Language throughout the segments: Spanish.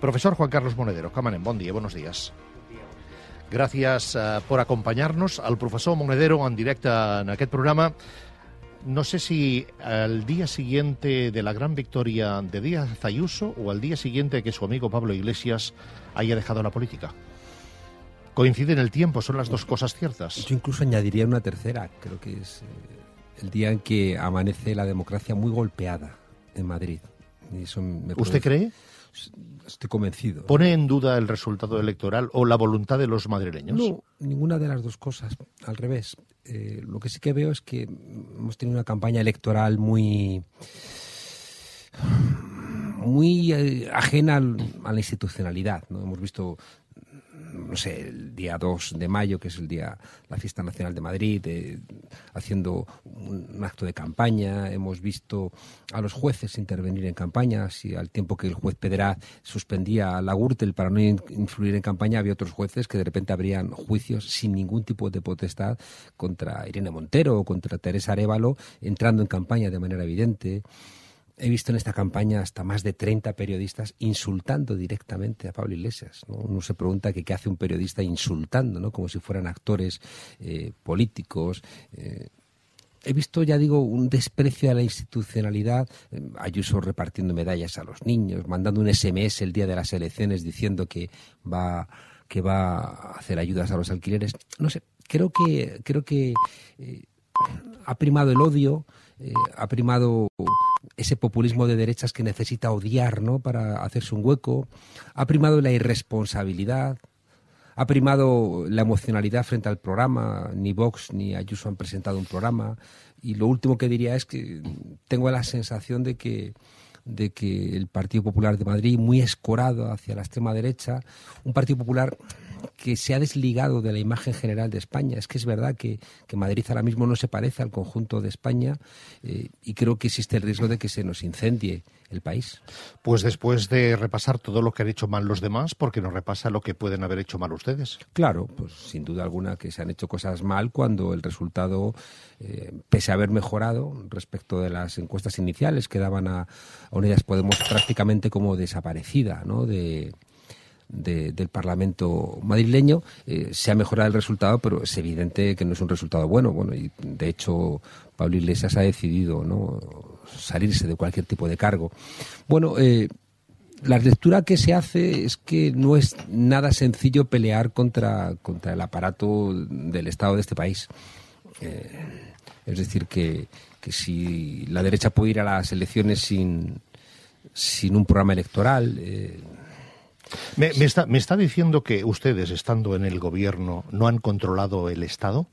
Profesor Juan Carlos Monedero, Camanen, bon dia, buenos días. Gràcies per acompanyar-nos. El professor Monedero en directe en aquest programa. No sé si el día siguiente de la gran victoria de Díaz Ayuso o al día siguiente que su amigo Pablo Iglesias haya dejado la política. Coincide en el tiempo, son las dos cosas ciertas. Yo incluso añadiría una tercera, creo que es el día en que amanece la democracia muy golpeada en Madrid. Y eso me produce... ¿Usted cree? Estoy convencido. ¿Pone en duda el resultado electoral o la voluntad de los madrileños? No, ninguna de las dos cosas, al revés. Lo que sí que veo es que hemos tenido una campaña electoral muy ajena a la institucionalidad, ¿no? Hemos visto, no sé, el día 2 de mayo, que es el día, la fiesta nacional de Madrid, haciendo un acto de campaña. Hemos visto a los jueces intervenir en campañas y al tiempo que el juez Pedraz suspendía a la Gürtel para no influir en campaña, había otros jueces que de repente abrían juicios sin ningún tipo de potestad contra Irene Montero o contra Teresa Arévalo, entrando en campaña de manera evidente. He visto en esta campaña hasta más de 30 periodistas insultando directamente a Pablo Iglesias, ¿no? Uno se pregunta qué hace un periodista insultando, ¿no? Como si fueran actores políticos. He visto, ya digo, un desprecio a la institucionalidad. Ayuso repartiendo medallas a los niños, mandando un SMS el día de las elecciones diciendo que va a hacer ayudas a los alquileres. No sé, creo que ha primado el odio. Ha primado ese populismo de derechas que necesita odiar, ¿no?, para hacerse un hueco. Ha primado la irresponsabilidad. Ha primado la emocionalidad frente al programa. Ni Vox ni Ayuso han presentado un programa. Y lo último que diría es que tengo la sensación de que el Partido Popular de Madrid, muy escorado hacia la extrema derecha, un Partido Popular que se ha desligado de la imagen general de España. Es que es verdad que Madrid ahora mismo no se parece al conjunto de España y creo que existe el riesgo de que se nos incendie el país. Pues después de repasar todo lo que han hecho mal los demás, ¿por qué no repasa lo que pueden haber hecho mal ustedes? Claro, pues sin duda alguna que se han hecho cosas mal cuando el resultado, pese a haber mejorado respecto de las encuestas iniciales que daban a Unidas Podemos prácticamente como desaparecida, ¿no?, del Parlamento madrileño, se ha mejorado el resultado, pero es evidente que no es un resultado bueno. Bueno, y de hecho Pablo Iglesias ha decidido, ¿no?, salirse de cualquier tipo de cargo. Bueno, la lectura que se hace es que no es nada sencillo pelear contra el aparato del Estado de este país. Es decir, que si la derecha puede ir a las elecciones sin un programa electoral... ¿Me está diciendo que ustedes, estando en el gobierno, no han controlado el Estado?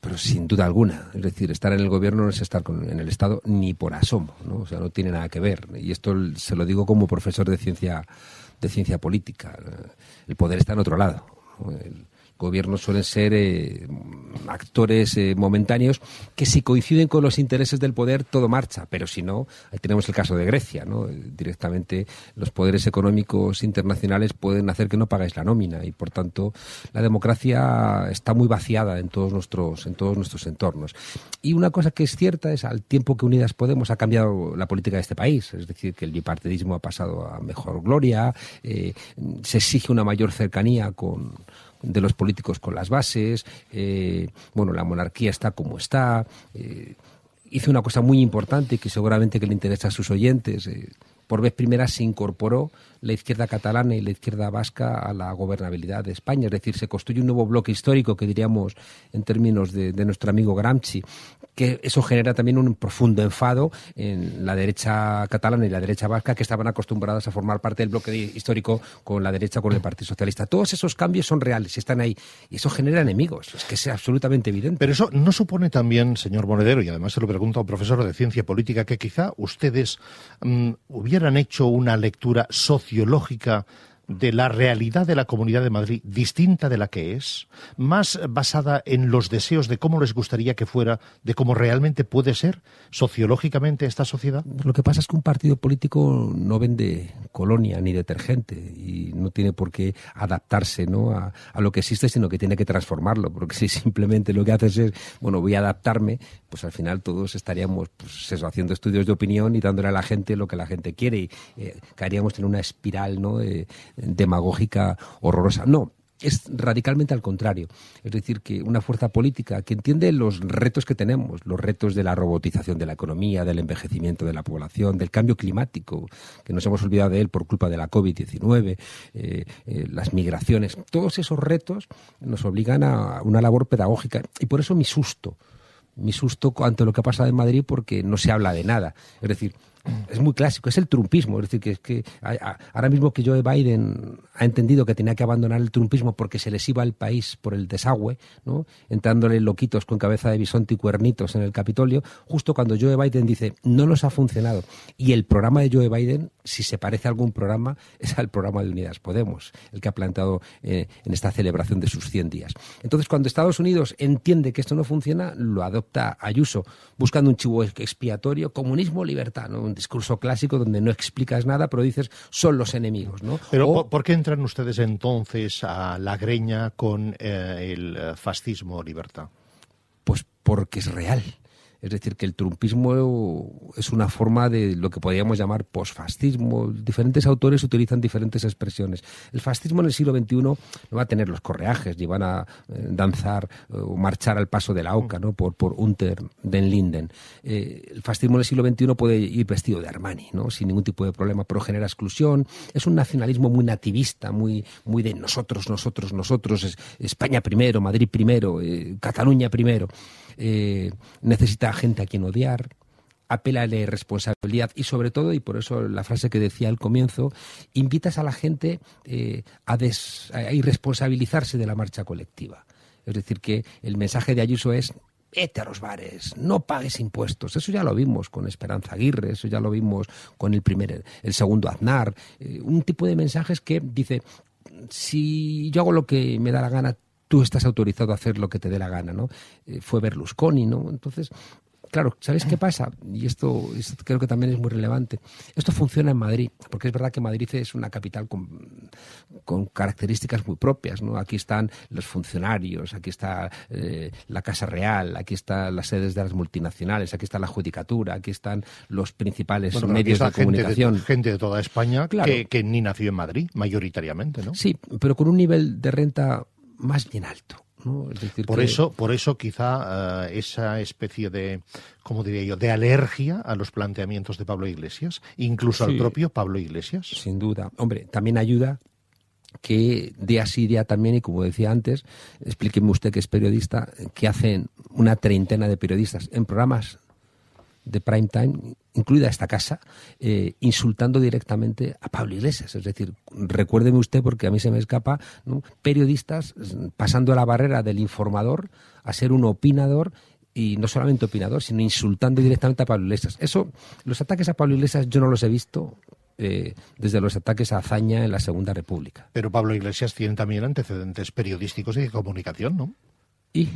Pero sin duda alguna. Es decir, estar en el gobierno no es estar en el Estado ni por asomo, ¿no? O sea, no tiene nada que ver. Y esto se lo digo como profesor de ciencia política. El poder está en otro lado, ¿no? El gobierno suelen ser actores momentáneos que, si coinciden con los intereses del poder, todo marcha, pero si no, ahí tenemos el caso de Grecia, ¿no? Directamente los poderes económicos internacionales pueden hacer que no pagáis la nómina y, por tanto, la democracia está muy vaciada en todos nuestros entornos. Y una cosa que es cierta es, al tiempo que Unidas Podemos ha cambiado la política de este país, es decir, que el bipartidismo ha pasado a mejor gloria, se exige una mayor cercanía de los políticos con las bases, bueno, la monarquía está como está, hizo una cosa muy importante que seguramente que le interesa a sus oyentes. Por vez primera se incorporó la izquierda catalana y la izquierda vasca a la gobernabilidad de España, es decir, se construye un nuevo bloque histórico que diríamos en términos de nuestro amigo Gramsci, que eso genera también un profundo enfado en la derecha catalana y la derecha vasca, que estaban acostumbradas a formar parte del bloque histórico con la derecha, con el Partido Socialista. Todos esos cambios son reales, están ahí, y eso genera enemigos, es que es absolutamente evidente. Pero eso no supone también, señor Monedero, y además se lo pregunto a un profesor de ciencia política, que quizá ustedes hubieran hecho una lectura sociológica de la realidad de la Comunidad de Madrid, distinta de la que es, más basada en los deseos de cómo les gustaría que fuera, de cómo realmente puede ser sociológicamente esta sociedad? Lo que pasa es que un partido político no vende colonia ni detergente y no tiene por qué adaptarse, ¿no?, a lo que existe, sino que tiene que transformarlo, porque si simplemente lo que haces es, bueno, voy a adaptarme, pues al final todos estaríamos haciendo estudios de opinión y dándole a la gente lo que la gente quiere y caeríamos en una espiral, ¿no?, demagógica horrorosa. No, es radicalmente al contrario. Es decir, que una fuerza política que entiende los retos que tenemos, los retos de la robotización de la economía, del envejecimiento de la población, del cambio climático, que nos hemos olvidado de él por culpa de la COVID-19, las migraciones, todos esos retos nos obligan a una labor pedagógica. Y por eso mi susto ante lo que ha pasado en Madrid, porque no se habla de nada. Es decir, es muy clásico, es el trumpismo, es decir, que, ahora mismo que Joe Biden ha entendido que tenía que abandonar el trumpismo porque se les iba el país por el desagüe, ¿no?, entrándole loquitos con cabeza de bisonte y cuernitos en el Capitolio, justo cuando Joe Biden dice, no nos ha funcionado. Y el programa de Joe Biden, si se parece a algún programa, es al programa de Unidas Podemos, el que ha planteado en esta celebración de sus 100 días. Entonces, cuando Estados Unidos entiende que esto no funciona, lo adopta Ayuso, buscando un chivo expiatorio, comunismo, libertad, ¿no?, un discurso clásico donde no explicas nada, pero dices, son los enemigos, ¿no? Pero ¿por qué entran ustedes entonces a la greña con el fascismo libertad? Pues porque es real. Es decir, que el trumpismo es una forma de lo que podríamos llamar posfascismo. Diferentes autores utilizan diferentes expresiones. El fascismo en el siglo XXI no va a tener los correajes, ni van a danzar o marchar al paso de la oca, ¿no?, por Unter den Linden. El fascismo en el siglo XXI puede ir vestido de Armani, ¿no?, sin ningún tipo de problema, pero genera exclusión. Es un nacionalismo muy nativista, muy de nosotros. España primero, Madrid primero, Cataluña primero. Necesita gente a quien odiar, apela a la responsabilidad y sobre todo, y por eso la frase que decía al comienzo, invitas a la gente a irresponsabilizarse de la marcha colectiva. Es decir, que el mensaje de Ayuso es: vete a los bares, no pagues impuestos. Eso ya lo vimos con Esperanza Aguirre, eso ya lo vimos con el segundo Aznar. Un tipo de mensajes que dice, si yo hago lo que me da la gana, tú estás autorizado a hacer lo que te dé la gana, ¿no? Fue Berlusconi, ¿no? Entonces, claro, ¿sabéis qué pasa? Y esto creo que también es muy relevante. Esto funciona en Madrid, porque es verdad que Madrid es una capital con características muy propias, ¿no? Aquí están los funcionarios, aquí está la Casa Real, aquí están las sedes de las multinacionales, aquí está la Judicatura, aquí están los principales medios de comunicación. Gente de toda España, claro, que ni nació en Madrid, mayoritariamente, ¿no? Sí, pero con un nivel de renta más bien alto, ¿no? Es decir, por eso quizá esa especie de, ¿cómo diría yo?, de alergia a los planteamientos de Pablo Iglesias, incluso sí, al propio Pablo Iglesias. Sin duda. Hombre, también ayuda que día sí, día también, y como decía antes, explíqueme usted que es periodista, que hacen una treintena de periodistas en programas de prime time, incluida esta casa, insultando directamente a Pablo Iglesias. Es decir, recuérdeme usted, porque a mí se me escapa, ¿no?, periodistas pasando la barrera del informador a ser un opinador, y no solamente opinador, sino insultando directamente a Pablo Iglesias. Eso, los ataques a Pablo Iglesias yo no los he visto desde los ataques a Azaña en la Segunda República. Pero Pablo Iglesias tiene también antecedentes periodísticos y de comunicación, ¿no? ¿Y?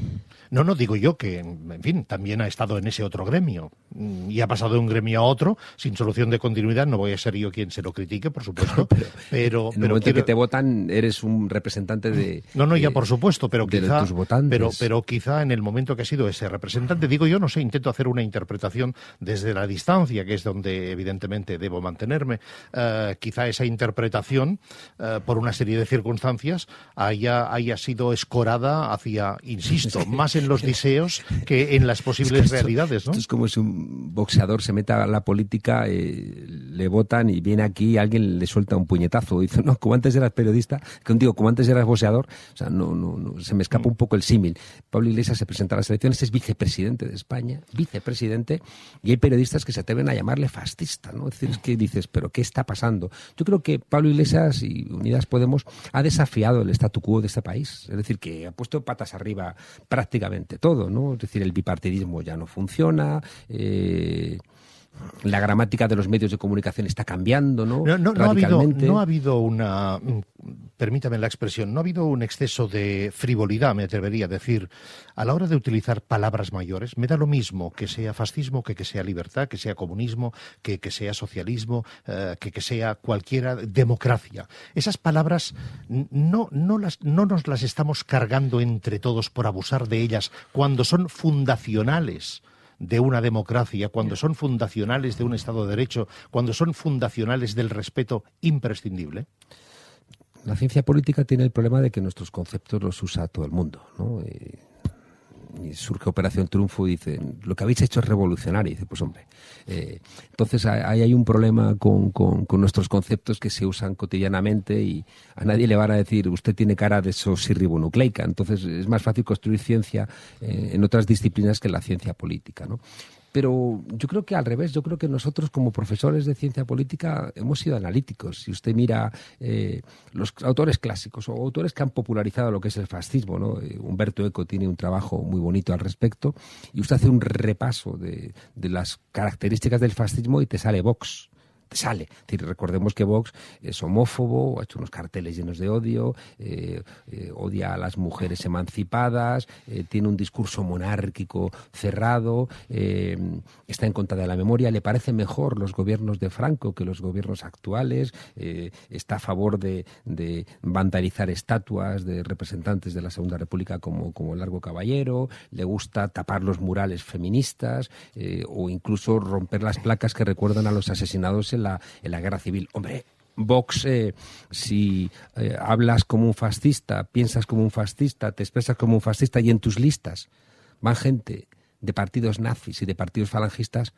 No, digo yo que, en fin, también ha estado en ese otro gremio y ha pasado de un gremio a otro sin solución de continuidad. No voy a ser yo quien se lo critique, por supuesto, pero en el momento que te votan eres un representante de... No, ya por supuesto, pero quizá en el momento que ha sido ese representante, digo yo, no sé, intento hacer una interpretación desde la distancia, que es donde evidentemente debo mantenerme, quizá esa interpretación, por una serie de circunstancias, haya sido escorada hacia... Insisto, más en los deseos que en las posibles realidades, ¿no? Esto es como si un boxeador se meta a la política, le votan y viene aquí y alguien le suelta un puñetazo. Dice, no, como antes eras periodista, contigo, como antes eras boxeador. O sea, no, se me escapa un poco el símil. Pablo Iglesias se presenta a las elecciones, es vicepresidente de España, y hay periodistas que se atreven a llamarle fascista, ¿no? Es decir, es que dices, ¿pero qué está pasando? Yo creo que Pablo Iglesias y Unidas Podemos ha desafiado el statu quo de este país. Es decir, que ha puesto patas arriba prácticamente todo, ¿no? Es decir, el bipartidismo ya no funciona, La gramática de los medios de comunicación está cambiando, ¿no? Radicalmente. No ha habido una, permítame la expresión, no ha habido un exceso de frivolidad, me atrevería a decir, a la hora de utilizar palabras mayores. Me da lo mismo que sea fascismo, que sea libertad, que sea comunismo, que sea socialismo, que sea cualquiera democracia. Esas palabras no nos las estamos cargando entre todos por abusar de ellas cuando son fundacionales de una democracia, cuando son fundacionales de un Estado de Derecho, cuando son fundacionales del respeto imprescindible. La ciencia política tiene el problema de que nuestros conceptos los usa todo el mundo, ¿no? Y surge Operación Triunfo y dice, lo que habéis hecho es revolucionario. Y dice, pues hombre, entonces ahí hay un problema con nuestros conceptos que se usan cotidianamente y a nadie le van a decir, usted tiene cara de sosirribonucleica. Entonces es más fácil construir ciencia en otras disciplinas que en la ciencia política, ¿no? Pero yo creo que al revés, yo creo que nosotros como profesores de ciencia política hemos sido analíticos. Si usted mira los autores clásicos o autores que han popularizado lo que es el fascismo, ¿no? Umberto Eco tiene un trabajo muy bonito al respecto y usted hace un repaso de las características del fascismo y te sale Vox. Es decir, recordemos que Vox es homófobo, ha hecho unos carteles llenos de odio, odia a las mujeres emancipadas, tiene un discurso monárquico cerrado, está en contra de la memoria, le parece mejor los gobiernos de Franco que los gobiernos actuales, está a favor de vandalizar estatuas de representantes de la Segunda República como Largo Caballero, le gusta tapar los murales feministas o incluso romper las placas que recuerdan a los asesinados en la guerra civil. Hombre, Vox, si hablas como un fascista, piensas como un fascista, te expresas como un fascista y en tus listas van gente de partidos nazis y de partidos falangistas,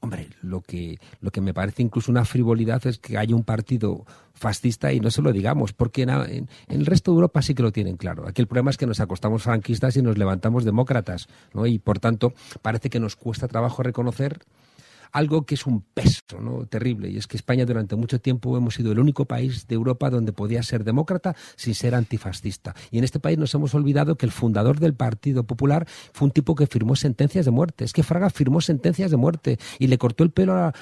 hombre, lo que me parece incluso una frivolidad es que haya un partido fascista y no se lo digamos, porque en el resto de Europa sí que lo tienen claro. Aquí el problema es que nos acostamos franquistas y nos levantamos demócratas, ¿no? Y por tanto parece que nos cuesta trabajo reconocer algo que es un peso, ¿no?, terrible, y es que España durante mucho tiempo hemos sido el único país de Europa donde podía ser demócrata sin ser antifascista. Y en este país nos hemos olvidado que el fundador del Partido Popular fue un tipo que firmó sentencias de muerte. Es que Fraga firmó sentencias de muerte y le cortó el pelo a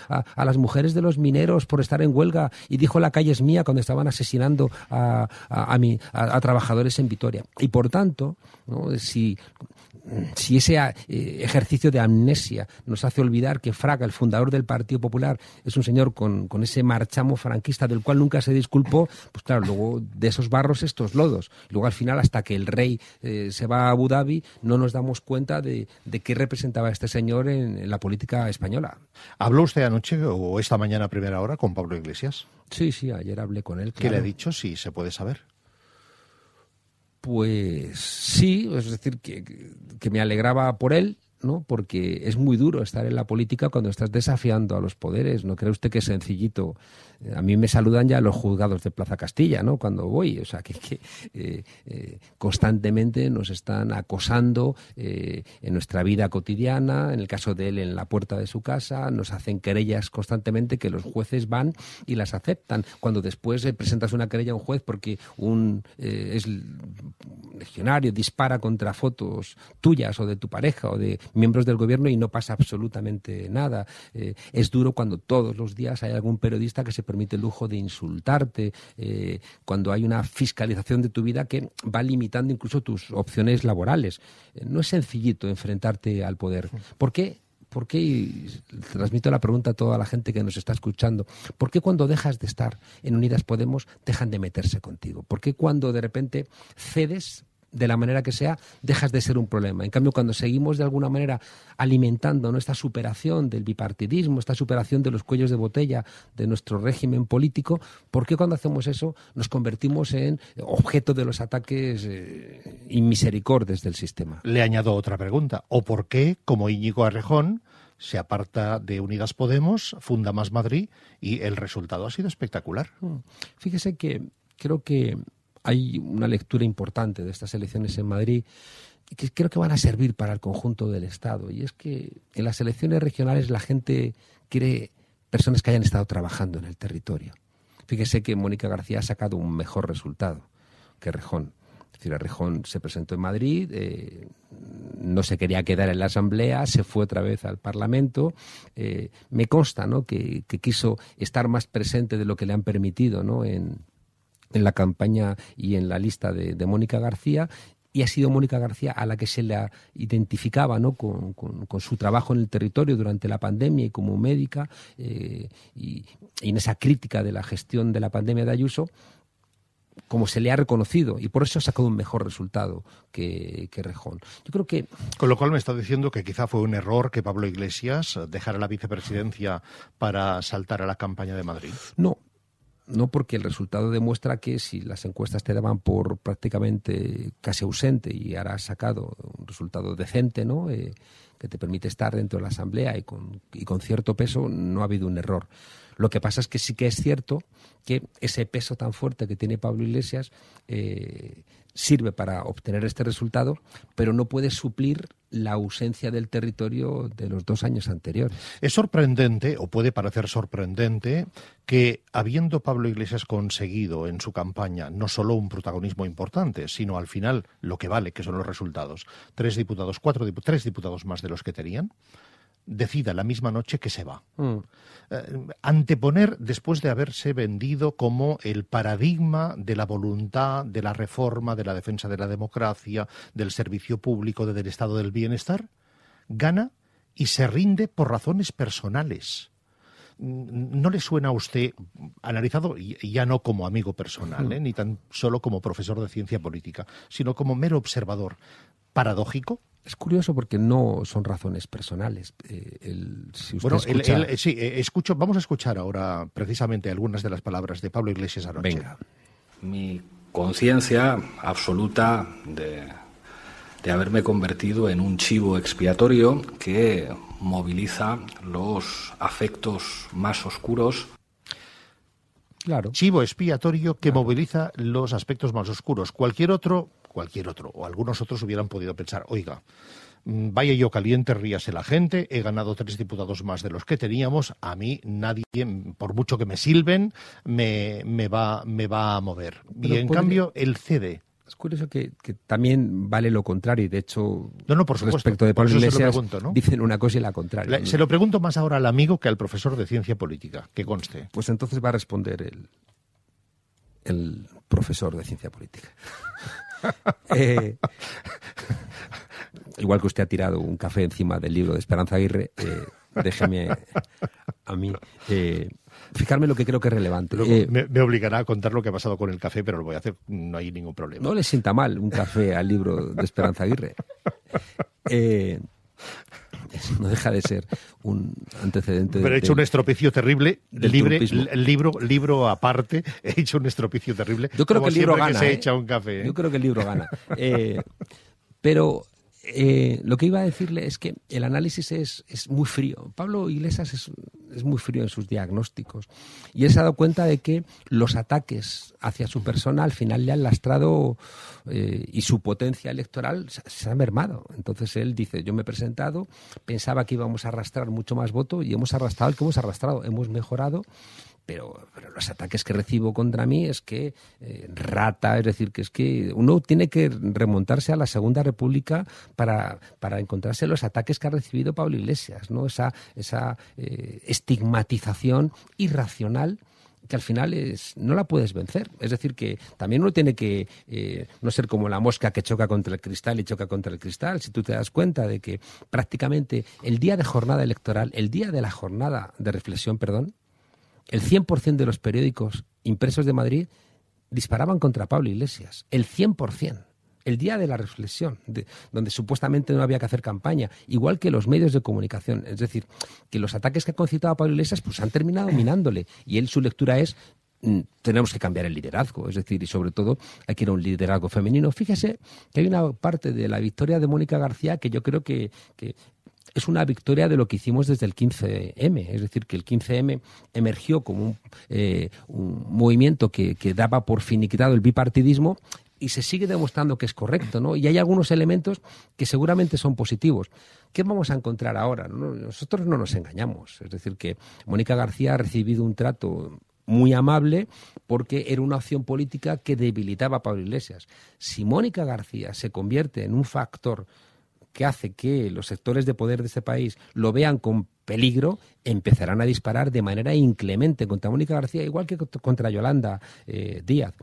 las mujeres de los mineros por estar en huelga y dijo la calle es mía cuando estaban asesinando a trabajadores en Vitoria. Y por tanto, ¿no?, si ese ejercicio de amnesia nos hace olvidar que Fraga, el fundador del Partido Popular, es un señor con ese marchamo franquista del cual nunca se disculpó, pues claro, luego de esos barros estos lodos. Luego al final, hasta que el rey se va a Abu Dhabi, no nos damos cuenta de qué representaba este señor en la política española. ¿Habló usted anoche o esta mañana a primera hora con Pablo Iglesias? Sí, ayer hablé con él. Claro. ¿Qué le ha dicho, si se puede saber? Pues sí, es decir, que me alegraba por él, ¿no? Porque es muy duro estar en la política cuando estás desafiando a los poderes. ¿No cree usted que es sencillito? A mí me saludan ya los juzgados de Plaza Castilla, ¿no?, cuando voy. O sea, que constantemente nos están acosando en nuestra vida cotidiana, en el caso de él en la puerta de su casa, nos hacen querellas constantemente que los jueces van y las aceptan. Cuando después presentas una querella a un juez porque un legionario dispara contra fotos tuyas o de tu pareja o de miembros del gobierno y no pasa absolutamente nada. Es duro cuando todos los días hay algún periodista que se permite el lujo de insultarte, cuando hay una fiscalización de tu vida que va limitando incluso tus opciones laborales. No es sencillito enfrentarte al poder. ¿Por qué? Y transmito la pregunta a toda la gente que nos está escuchando, ¿por qué cuando dejas de estar en Unidas Podemos dejan de meterse contigo? ¿Por qué cuando de repente cedes de la manera que sea, dejas de ser un problema? En cambio, cuando seguimos de alguna manera alimentando, ¿no?, esta superación del bipartidismo, esta superación de los cuellos de botella de nuestro régimen político, ¿por qué cuando hacemos eso nos convertimos en objeto de los ataques inmisericordes del sistema? Le añado otra pregunta. ¿O por qué, como Íñigo Errejón, se aparta de Unidas Podemos, funda Más Madrid y el resultado ha sido espectacular? Fíjese que creo que hay una lectura importante de estas elecciones en Madrid que creo que van a servir para el conjunto del Estado. Y es que en las elecciones regionales la gente quiere personas que hayan estado trabajando en el territorio. Fíjese que Mónica García ha sacado un mejor resultado que Errejón. Es decir, Errejón se presentó en Madrid, no se quería quedar en la Asamblea, se fue otra vez al Parlamento. Me consta, ¿no?, que quiso estar más presente de lo que le han permitido, ¿no?, en la campaña y en la lista de Mónica García. Y ha sido Mónica García a la que se la identificaba, ¿no?, con su trabajo en el territorio durante la pandemia y como médica, y en esa crítica de la gestión de la pandemia de Ayuso, como se le ha reconocido, y por eso ha sacado un mejor resultado que Errejón. Yo creo que... Con lo cual me está diciendo que quizá fue un error que Pablo Iglesias dejara la vicepresidencia para saltar a la campaña de Madrid. No, porque el resultado demuestra que si las encuestas te daban por prácticamente casi ausente y ahora has sacado un resultado decente, ¿no?, que te permite estar dentro de la Asamblea y con cierto peso, no ha habido un error. Lo que pasa es que sí que es cierto que ese peso tan fuerte que tiene Pablo Iglesias sirve para obtener este resultado, pero no puede suplir la ausencia del territorio de los 2 años anteriores. Es sorprendente, o puede parecer sorprendente, que habiendo Pablo Iglesias conseguido en su campaña no solo un protagonismo importante, sino al final lo que vale, que son los resultados, 3 diputados, 3 diputados más de los que tenían, decida la misma noche que se va. Anteponer, después de haberse vendido como el paradigma de la voluntad, de la reforma, de la defensa de la democracia, del servicio público, del estado del bienestar, gana y se rinde por razones personales. ¿No le suena a usted, analizado ya no como amigo personal, ni tan solo como profesor de ciencia política, sino como mero observador, paradójico? Es curioso porque no son razones personales. Si usted escucha... vamos a escuchar ahora precisamente algunas de las palabras de Pablo Iglesias anoche. Venga. Mi conciencia absoluta de haberme convertido en un chivo expiatorio que moviliza los afectos más oscuros. Claro. Chivo expiatorio que moviliza los aspectos más oscuros. Cualquier otro, o algunos otros hubieran podido pensar, oiga, vaya yo caliente, ríase la gente, he ganado 3 diputados más de los que teníamos, a mí nadie, por mucho que me silben, me va a mover. Pero y en cambio, él cede. Es curioso que también vale lo contrario, y de hecho, por supuesto, respecto de Pablo Iglesias, pregunto, ¿no?, dicen una cosa y la contraria. Se lo pregunto más ahora al amigo que al profesor de ciencia política, que conste. Pues entonces va a responder el profesor de ciencia política. Igual que usted ha tirado un café encima del libro de Esperanza Aguirre, déjeme a mí fijarme lo que creo que es relevante. Me obligará a contar lo que ha pasado con el café, pero lo voy a hacer, no hay ningún problema. No le sienta mal un café al libro de Esperanza Aguirre. No deja de ser un antecedente. Pero he hecho un estropicio terrible, libro aparte, he hecho un estropicio terrible. Yo creo que el libro gana. Que se echa un café, Yo creo que el libro gana. Pero lo que iba a decirle es que el análisis es muy frío. Pablo Iglesias es muy frío en sus diagnósticos. Y él se ha dado cuenta de que los ataques hacia su persona al final le han lastrado y su potencia electoral se ha mermado. Entonces él dice, yo me he presentado, pensaba que íbamos a arrastrar mucho más voto y hemos arrastrado el que hemos arrastrado, hemos mejorado. Pero los ataques que recibo contra mí es que rata, es decir, que es que uno tiene que remontarse a la Segunda República para encontrarse los ataques que ha recibido Pablo Iglesias, ¿no? Esa estigmatización irracional que al final no la puedes vencer. Es decir, que también uno tiene que no ser como la mosca que choca contra el cristal y choca contra el cristal. Si tú te das cuenta de que prácticamente el día de la jornada de reflexión, el 100% de los periódicos impresos de Madrid disparaban contra Pablo Iglesias. El 100%. El día de la reflexión, donde supuestamente no había que hacer campaña, igual que los medios de comunicación. Es decir, que los ataques que ha concitado a Pablo Iglesias pues han terminado minándole. Y él, su lectura es, tenemos que cambiar el liderazgo. Es decir, y sobre todo, hay que ir a un liderazgo femenino. Fíjese que hay una parte de la victoria de Mónica García que yo creo que es una victoria de lo que hicimos desde el 15M, es decir, que el 15M emergió como un movimiento que daba por finiquitado el bipartidismo y se sigue demostrando que es correcto, ¿no? Y hay algunos elementos que seguramente son positivos. ¿Qué vamos a encontrar ahora? Nosotros no nos engañamos, es decir, que Mónica García ha recibido un trato muy amable, porque era una opción política que debilitaba a Pablo Iglesias. Si Mónica García se convierte en un factor que hace que los sectores de poder de este país lo vean con peligro, empezarán a disparar de manera inclemente contra Mónica García, igual que contra Yolanda Díaz.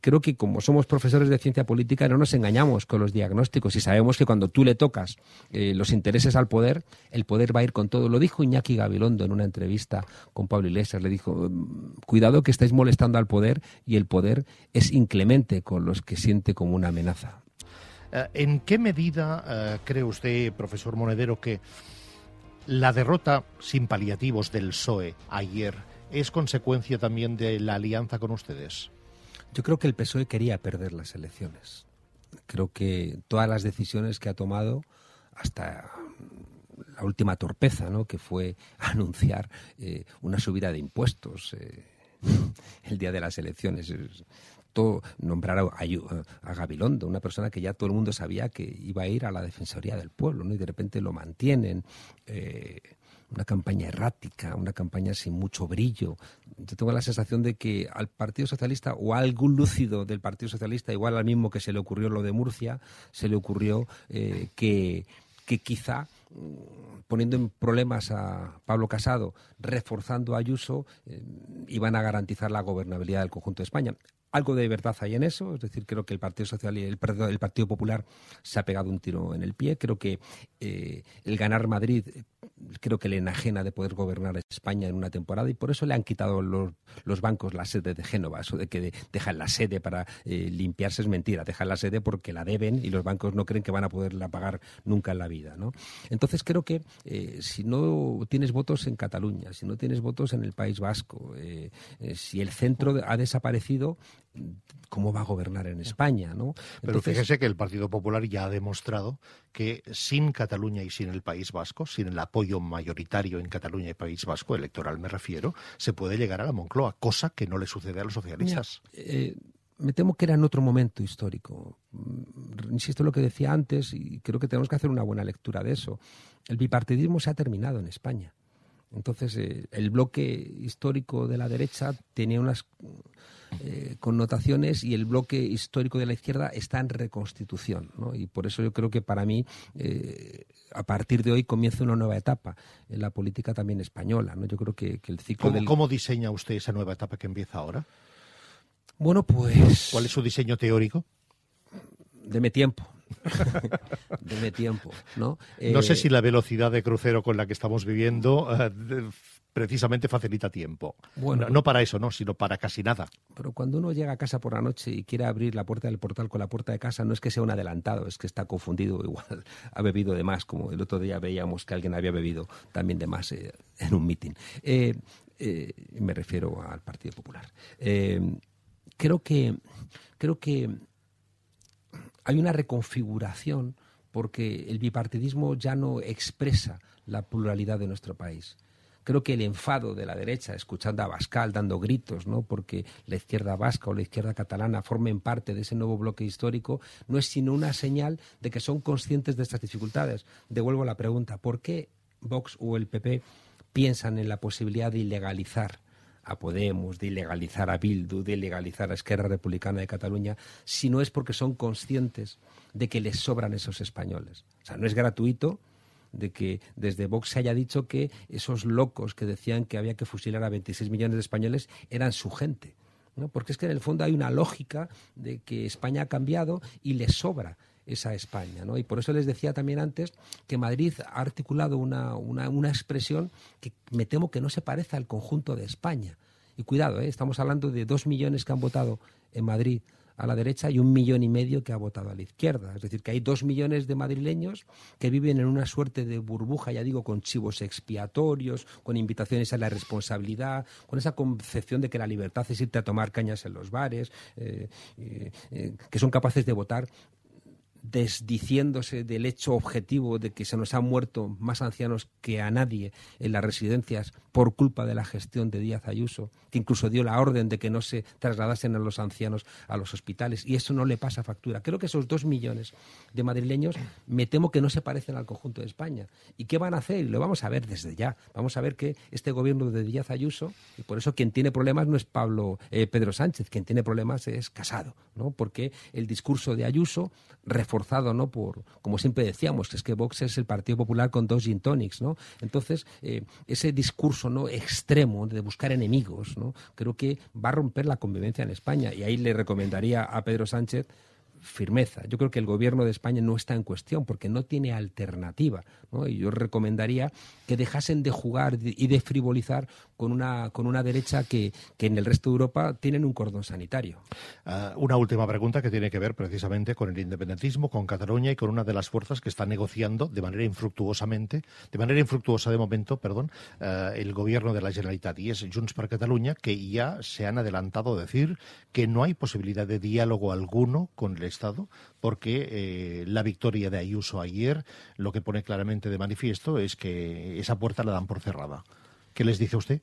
Creo que como somos profesores de ciencia política no nos engañamos con los diagnósticos y sabemos que cuando tú le tocas los intereses al poder, el poder va a ir con todo. Lo dijo Iñaki Gabilondo en una entrevista con Pablo Iglesias, le dijo, cuidado que estáis molestando al poder, y el poder es inclemente con los que siente como una amenaza. ¿En qué medida cree usted, profesor Monedero, que la derrota sin paliativos del PSOE ayer es consecuencia también de la alianza con ustedes? Yo creo que el PSOE quería perder las elecciones. Creo que todas las decisiones que ha tomado, hasta la última torpeza, ¿no?, que fue anunciar una subida de impuestos el día de las elecciones. Todo, nombrar a Gabilondo, una persona que ya todo el mundo sabía que iba a ir a la Defensoría del Pueblo, ¿no?, y de repente lo mantienen. Una campaña errática, una campaña sin mucho brillo. Yo tengo la sensación de que al Partido Socialista o a algún lúcido del Partido Socialista, igual al mismo que se le ocurrió lo de Murcia, se le ocurrió que quizá poniendo en problemas a Pablo Casado, reforzando a Ayuso, iban a garantizar la gobernabilidad del conjunto de España. Algo de verdad hay en eso, es decir, creo que el Partido Social y el Partido Popular se ha pegado un tiro en el pie. Creo que el ganar Madrid, creo que le enajena de poder gobernar España en una temporada, y por eso le han quitado los bancos la sede de Génova. Eso de que dejan la sede para limpiarse es mentira. Dejan la sede porque la deben y los bancos no creen que van a poderla pagar nunca en la vida, ¿no? Entonces creo que si no tienes votos en Cataluña, si no tienes votos en el País Vasco, si el centro ha desaparecido, ¿cómo va a gobernar en España, ¿no? Pero fíjese que el Partido Popular ya ha demostrado que sin Cataluña y sin el País Vasco, sin el apoyo mayoritario en Cataluña y País Vasco, electoral me refiero, se puede llegar a la Moncloa, cosa que no le sucede a los socialistas. Me temo que era en otro momento histórico. Insisto en lo que decía antes y creo que tenemos que hacer una buena lectura de eso. El bipartidismo se ha terminado en España. Entonces, el bloque histórico de la derecha tenía unas connotaciones y el bloque histórico de la izquierda está en reconstitución, ¿no? Y por eso yo creo que para mí, a partir de hoy, comienza una nueva etapa en la política también española, ¿no? Yo creo que el ciclo ¿Cómo diseña usted esa nueva etapa que empieza ahora? Bueno, pues... ¿Cuál es su diseño teórico? Deme tiempo. Deme tiempo, ¿no? No sé si la velocidad de crucero con la que estamos viviendo precisamente facilita tiempo. Bueno, no para eso, no, sino para casi nada. Pero cuando uno llega a casa por la noche y quiere abrir la puerta del portal con la puerta de casa, no es que sea un adelantado, es que está confundido. Igual ha bebido de más, como el otro día veíamos que alguien había bebido también de más en un mitin. Me refiero al Partido Popular. Creo que hay una reconfiguración porque el bipartidismo ya no expresa la pluralidad de nuestro país. Creo que el enfado de la derecha, escuchando a Abascal dando gritos, ¿no?, porque la izquierda vasca o la izquierda catalana formen parte de ese nuevo bloque histórico, no es sino una señal de que son conscientes de estas dificultades. Devuelvo la pregunta, ¿por qué Vox o el PP piensan en la posibilidad de ilegalizar a Podemos, de ilegalizar a Bildu, de ilegalizar a Esquerra Republicana de Cataluña, si no es porque son conscientes de que les sobran esos españoles? O sea, no es gratuito de que desde Vox se haya dicho que esos locos que decían que había que fusilar a 26 millones de españoles eran su gente, ¿no? Porque es que en el fondo hay una lógica de que España ha cambiado y les sobra esa España, ¿no? Y por eso les decía también antes que Madrid ha articulado una expresión que me temo que no se parece al conjunto de España. Y cuidado, estamos hablando de 2 millones que han votado en Madrid a la derecha y 1,5 millones que ha votado a la izquierda. Es decir, que hay 2 millones de madrileños que viven en una suerte de burbuja, ya digo, con chivos expiatorios, con invitaciones a la responsabilidad, con esa concepción de que la libertad es irte a tomar cañas en los bares, que son capaces de votar desdiciéndose del hecho objetivo de que se nos han muerto más ancianos que a nadie en las residencias por culpa de la gestión de Díaz Ayuso, que incluso dio la orden de que no se trasladasen a los ancianos a los hospitales, y eso no le pasa factura. Creo que esos 2 millones de madrileños, me temo que no se parecen al conjunto de España. ¿Y qué van a hacer? Y lo vamos a ver desde ya. Vamos a ver que este gobierno de Díaz Ayuso, y por eso quien tiene problemas no es Pedro Sánchez, quien tiene problemas es Casado, ¿no? Porque el discurso de Ayuso, reforzado, ¿no?, por, como siempre decíamos, que es que Vox es el Partido Popular con 2 gin tonics, ¿no? Entonces, ese discurso, ¿no?, extremo de buscar enemigos, ¿no?, creo que va a romper la convivencia en España, y ahí le recomendaría a Pedro Sánchez firmeza. Yo creo que el gobierno de España no está en cuestión porque no tiene alternativa, ¿no? Y yo recomendaría que dejasen de jugar y de frivolizar con una derecha que en el resto de Europa tienen un cordón sanitario. Una última pregunta que tiene que ver precisamente con el independentismo, con Cataluña y con una de las fuerzas que está negociando de manera infructuosa de momento, el gobierno de la Generalitat, y es Junts per Catalunya, que ya se han adelantado a decir que no hay posibilidad de diálogo alguno con el Estado, porque la victoria de Ayuso ayer lo que pone claramente de manifiesto es que esa puerta la dan por cerrada. ¿Qué les dice usted?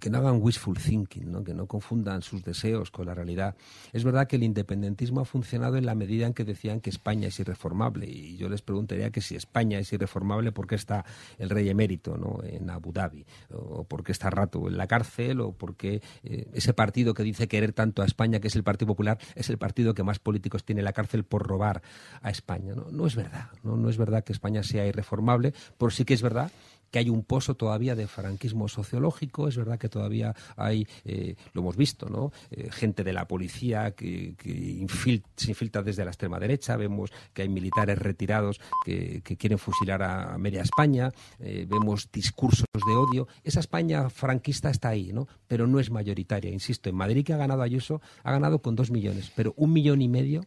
Que no hagan wishful thinking, ¿no?, que no confundan sus deseos con la realidad. Es verdad que el independentismo ha funcionado en la medida en que decían que España es irreformable, y yo les preguntaría que si España es irreformable, ¿por qué está el rey emérito, ¿no?, en Abu Dhabi? ¿O por qué está Rato en la cárcel? ¿O por qué ese partido que dice querer tanto a España, que es el Partido Popular, es el partido que más políticos tiene en la cárcel por robar a España? No es verdad, no es verdad que España sea irreformable, pero sí que es verdad que hay un pozo todavía de franquismo sociológico. Es verdad que todavía hay, lo hemos visto, ¿no?, gente de la policía que se infiltra desde la extrema derecha. Vemos que hay militares retirados que quieren fusilar a media España. Vemos discursos de odio. Esa España franquista está ahí, ¿no?, pero no es mayoritaria. Insisto, en Madrid, que ha ganado Ayuso, ha ganado con 2 millones, pero 1,5 millones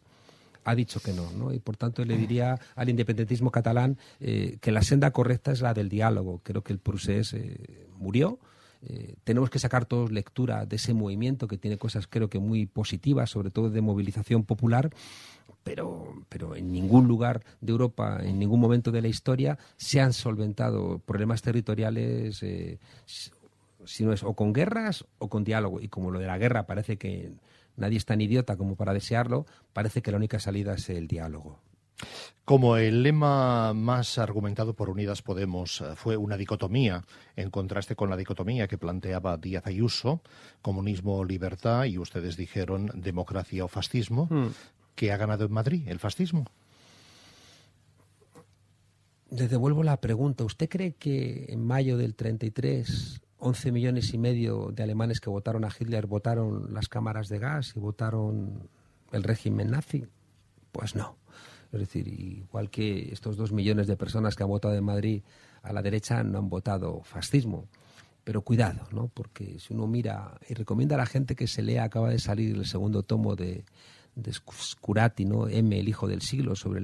ha dicho que no, ¿no? Y por tanto le diría al independentismo catalán que la senda correcta es la del diálogo. Creo que el procés murió. Tenemos que sacar todos lectura de ese movimiento, que tiene cosas creo que muy positivas, sobre todo de movilización popular, pero en ningún lugar de Europa, en ningún momento de la historia, se han solventado problemas territoriales, si no es o con guerras o con diálogo. Y como lo de la guerra parece que nadie es tan idiota como para desearlo, parece que la única salida es el diálogo. Como el lema más argumentado por Unidas Podemos fue una dicotomía, en contraste con la dicotomía que planteaba Díaz Ayuso, comunismo o libertad, y ustedes dijeron democracia o fascismo, ¿qué ha ganado en Madrid el fascismo? Le devuelvo la pregunta. ¿Usted cree que en mayo del 33... 11 millones y medio de alemanes que votaron a Hitler votaron las cámaras de gas y votaron el régimen nazi? Pues no. Es decir, igual que estos 2 millones de personas que han votado en Madrid a la derecha no han votado fascismo. Pero cuidado, ¿no?, porque si uno mira y recomienda a la gente que se lea, acaba de salir el segundo tomo de Scurati, ¿no?, M, el hijo del siglo, sobre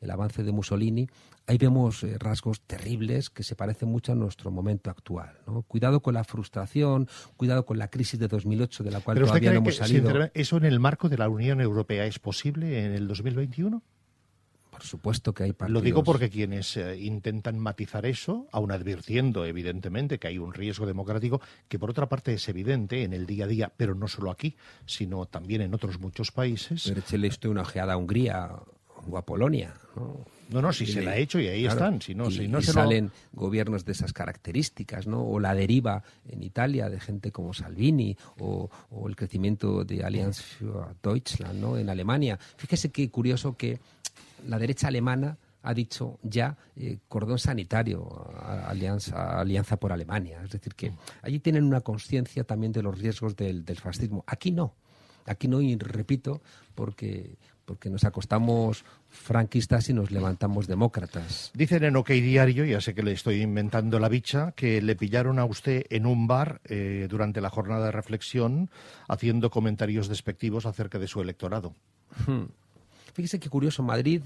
el avance de Mussolini. Ahí vemos rasgos terribles que se parecen mucho a nuestro momento actual, ¿no? Cuidado con la frustración, cuidado con la crisis de 2008, de la cual todavía no hemos salido. ¿Eso en el marco de la Unión Europea es posible en el 2021? Por supuesto que hay partidos. Lo digo porque quienes intentan matizar eso, aun advirtiendo evidentemente que hay un riesgo democrático, que por otra parte es evidente en el día a día, pero no solo aquí, sino también en otros muchos países. Pero échele usted una ojeada a Hungría o a Polonia, ¿no? No, si se la ha hecho y ahí claro, están. Salen gobiernos de esas características, ¿no? O la deriva en Italia de gente como Salvini, o el crecimiento de Allianz für Deutschland, ¿no?, en Alemania. Fíjese qué curioso que la derecha alemana ha dicho ya cordón sanitario, alianza por Alemania. Es decir, que allí tienen una consciencia también de los riesgos del fascismo. Aquí no. Aquí no, y repito, porque nos acostamos franquistas y nos levantamos demócratas. Dicen en OK Diario, ya sé que le estoy inventando la bicha, que le pillaron a usted en un bar durante la jornada de reflexión haciendo comentarios despectivos acerca de su electorado. Fíjese qué curioso, Madrid,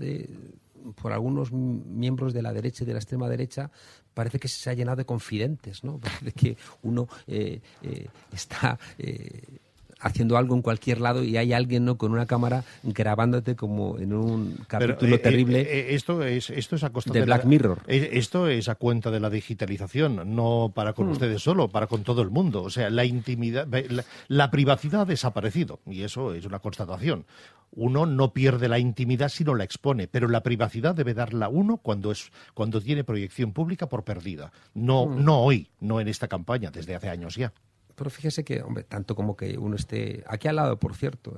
por algunos miembros de la derecha y de la extrema derecha, parece que se ha llenado de confidentes, ¿no? Parece que uno está haciendo algo en cualquier lado y hay alguien, ¿no?, con una cámara grabándote como en un capítulo terrible. Esto es a costa de Black Mirror. Esto es a cuenta de la digitalización, no para con ustedes solo, para con todo el mundo. O sea, la intimidad, la privacidad ha desaparecido, y eso es una constatación. Uno no pierde la intimidad si no la expone, pero la privacidad debe darla uno cuando tiene proyección pública por perdida. No hoy, no en esta campaña, desde hace años ya. Pero fíjese que, hombre, tanto como que uno esté aquí al lado, por cierto,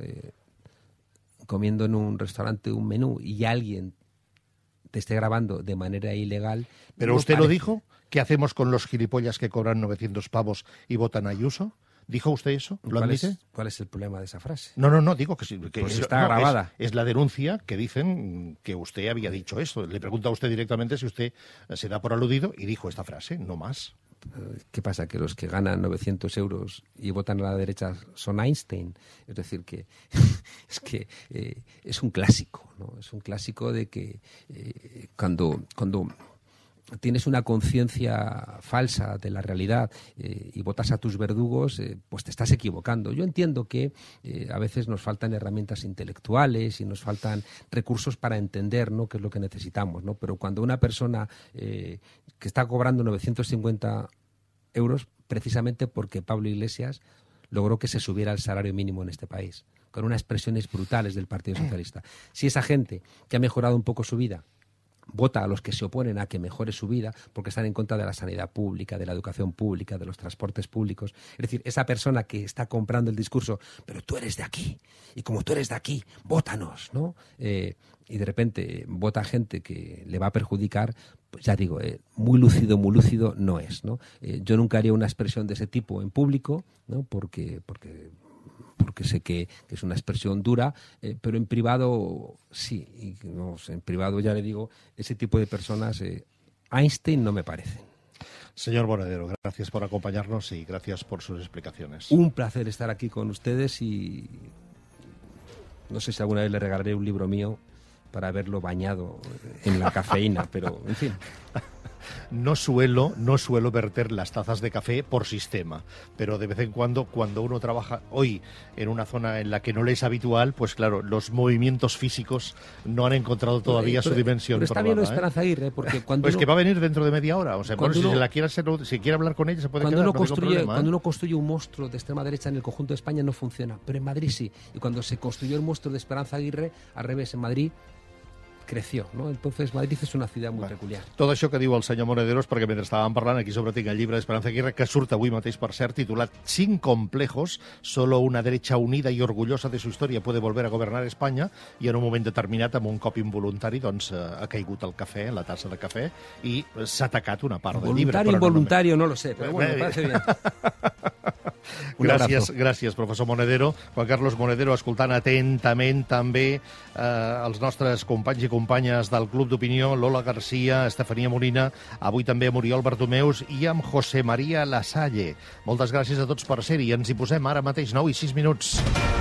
comiendo en un restaurante un menú y alguien te esté grabando de manera ilegal. Pero no usted parece. Lo dijo, ¿qué hacemos con los gilipollas que cobran 900 pavos y votan a Ayuso? ¿Dijo usted eso? ¿Lo admite? ¿Cuál es el problema de esa frase? No, digo que sí. Pues está grabada. Es la denuncia que dicen que usted había dicho eso. Le pregunto a usted directamente si usted se da por aludido y dijo esta frase, no más. ¿Qué pasa? ¿Que los que ganan 900 euros y votan a la derecha son Einstein? Es decir, que es un clásico, ¿no? Es un clásico de que cuando tienes una conciencia falsa de la realidad y votas a tus verdugos, pues te estás equivocando. Yo entiendo que a veces nos faltan herramientas intelectuales y nos faltan recursos para entender, ¿no?, qué es lo que necesitamos, ¿no? Pero cuando una persona que está cobrando 950 euros precisamente porque Pablo Iglesias logró que se subiera el salario mínimo en este país, con unas presiones brutales del Partido Socialista. Si esa gente que ha mejorado un poco su vida vota a los que se oponen a que mejore su vida porque están en contra de la sanidad pública, de la educación pública, de los transportes públicos. Es decir, esa persona que está comprando el discurso, pero tú eres de aquí, y como tú eres de aquí, vótanos, ¿no? Y de repente vota gente que le va a perjudicar, pues ya digo, muy lúcido no es, ¿no? Yo nunca haría una expresión de ese tipo en público, ¿no? Porque sé que es una expresión dura, pero en privado sí. Y, no sé, en privado ya le digo, ese tipo de personas, Einstein no me parecen. Señor Monedero, gracias por acompañarnos y gracias por sus explicaciones. Un placer estar aquí con ustedes y no sé si alguna vez le regalaré un libro mío para haberlo bañado en la cafeína, pero en fin. No suelo verter las tazas de café por sistema, pero de vez en cuando uno trabaja hoy en una zona en la que no le es habitual, pues claro, los movimientos físicos no han encontrado todavía su dimensión. Pero está bien Esperanza Aguirre, porque cuando pues uno, que va a venir dentro de media hora, o sea, bueno, si quiere hablar con ella se puede quedar, cuando uno construye un monstruo de extrema derecha en el conjunto de España no funciona, pero en Madrid sí, y cuando se construyó el monstruo de Esperanza Aguirre, al revés, en Madrid creció, ¿no? Entonces Madrid es una ciudad muy peculiar. Tot això que diu el senyor Monedero és perquè mentre estàvem parlant aquí sobre tinc el llibre d'Esperanza Aguirre que surt avui mateix, per cert, titulat Sin complejos, solo una derecha unida y orgullosa de su historia puede volver a gobernar España, i en un moment determinat amb un cop involuntari doncs ha caigut el cafè, la tassa de cafè, i s'ha tacat una part del llibre. Voluntari o involuntari no lo sé, però bueno, me parece bien. Gràcies, professor Monedero. Juan Carlos Monedero, escoltant atentament també els nostres companys i companyes del Club d'Opinió, Lola García, Estefania Molina, avui també amb Oriol Bartomeus i amb José María Lasalle. Moltes gràcies a tots per ser-hi. Ens hi posem ara mateix 9:06.